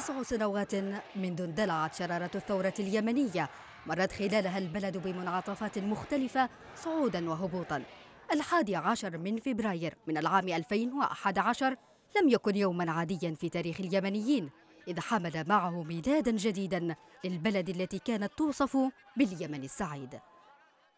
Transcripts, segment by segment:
9 سنوات منذ اندلعت شرارة الثورة اليمنية، مرت خلالها البلد بمنعطفات مختلفة صعودا وهبوطا. 11 من فبراير من العام 2011 لم يكن يوما عاديا في تاريخ اليمنيين، إذ حمل معه ميلادا جديدا للبلد التي كانت توصف باليمن السعيد.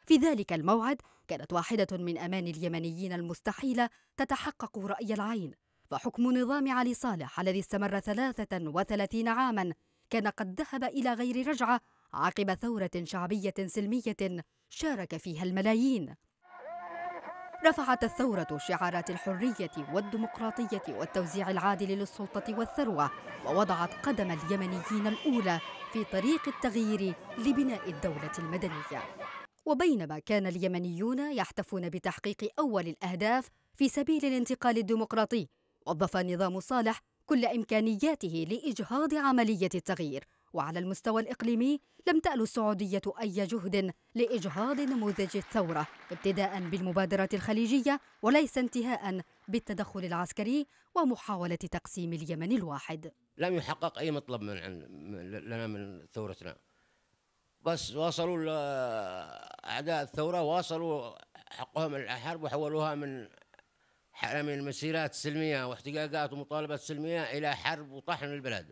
في ذلك الموعد كانت واحدة من أماني اليمنيين المستحيلة تتحقق رأي العين، فحكم نظام علي صالح الذي استمر 33 عاما كان قد ذهب إلى غير رجعة عقب ثورة شعبية سلمية شارك فيها الملايين. رفعت الثورة شعارات الحرية والديمقراطية والتوزيع العادل للسلطة والثروة، ووضعت قدم اليمنيين الأولى في طريق التغيير لبناء الدولة المدنية. وبينما كان اليمنيون يحتفون بتحقيق أول الأهداف في سبيل الانتقال الديمقراطي، وظف نظام صالح كل إمكانياته لإجهاض عملية التغيير. وعلى المستوى الإقليمي لم تأل السعودية أي جهد لإجهاض نموذج الثورة، ابتداء بالمبادرة الخليجية وليس انتهاء بالتدخل العسكري ومحاولة تقسيم اليمن الواحد. لم يحقق أي مطلب لنا من ثورتنا، بس واصلوا أعداء الثورة واصلوا حقهم الحرب وحولوها من مسيرات سلمية واحتجاجات ومطالبات سلمية إلى حرب وطحن البلد.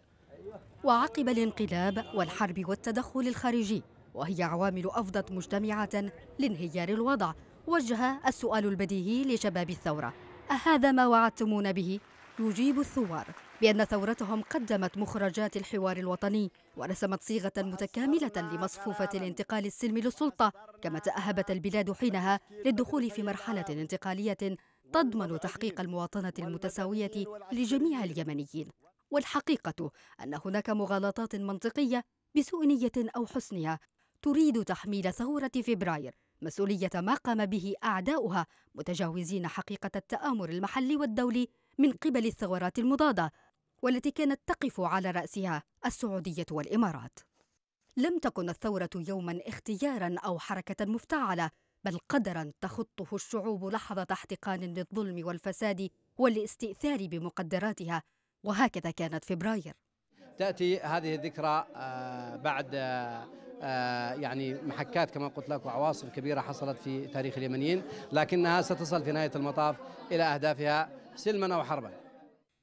وعقب الانقلاب والحرب والتدخل الخارجي، وهي عوامل أفضت مجتمعة لانهيار الوضع، وجه السؤال البديهي لشباب الثورة: أهذا ما وعدتمونا به؟ يجيب الثوار بأن ثورتهم قدمت مخرجات الحوار الوطني ورسمت صيغة متكاملة لمصفوفة الانتقال السلمي للسلطة، كما تأهبت البلاد حينها للدخول في مرحلة انتقالية تضمن تحقيق المواطنة المتساوية لجميع اليمنيين. والحقيقة أن هناك مغالطات منطقية بسوء نية أو حسنها تريد تحميل ثورة فبراير مسؤولية ما قام به أعداؤها، متجاوزين حقيقة التآمر المحلي والدولي من قبل الثورات المضادة والتي كانت تقف على رأسها السعودية والإمارات. لم تكن الثورة يوما اختيارا أو حركة مفتعلة، بل قدرا تخطه الشعوب لحظة احتقان للظلم والفساد والاستئثار بمقدراتها، وهكذا كانت فبراير. تأتي هذه الذكرى بعد يعني محكات كما قلت لك وعواصف كبيرة حصلت في تاريخ اليمنيين، لكنها ستصل في نهاية المطاف إلى أهدافها سلما وحربا.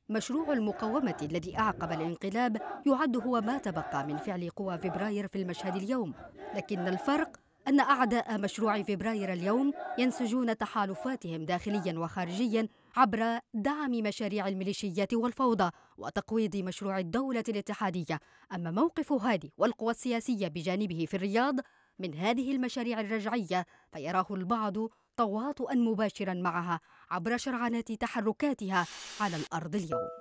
مشروع المقاومة الذي أعقب الانقلاب يعد هو ما تبقى من فعل قوى فبراير في المشهد اليوم، لكن الفرق أن أعداء مشروع فبراير اليوم ينسجون تحالفاتهم داخليا وخارجيا عبر دعم مشاريع الميليشيات والفوضى وتقويض مشروع الدولة الاتحادية. أما موقف هادي والقوى السياسية بجانبه في الرياض من هذه المشاريع الرجعية فيراه البعض تواطؤا مباشرا معها عبر شرعنات تحركاتها على الأرض اليوم.